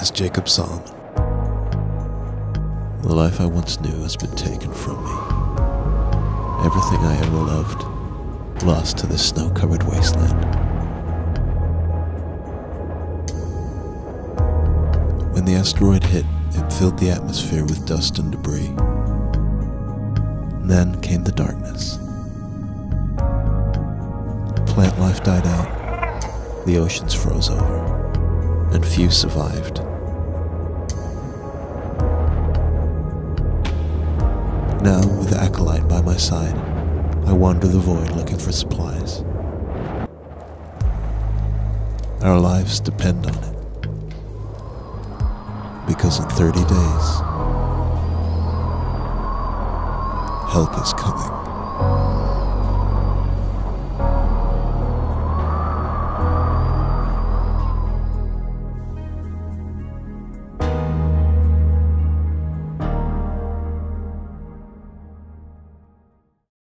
as Jacob Solomon. The life I once knew has been taken from me. Everything I ever loved, lost to this snow-covered wasteland. When the asteroid hit, it filled the atmosphere with dust and debris. Then came the darkness. Plant life died out, the oceans froze over, and few survived. Now, with Acolyte by my side, I wander the void looking for supplies. Our lives depend on it. Because in 30 days, help is coming.